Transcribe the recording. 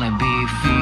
wanna be free.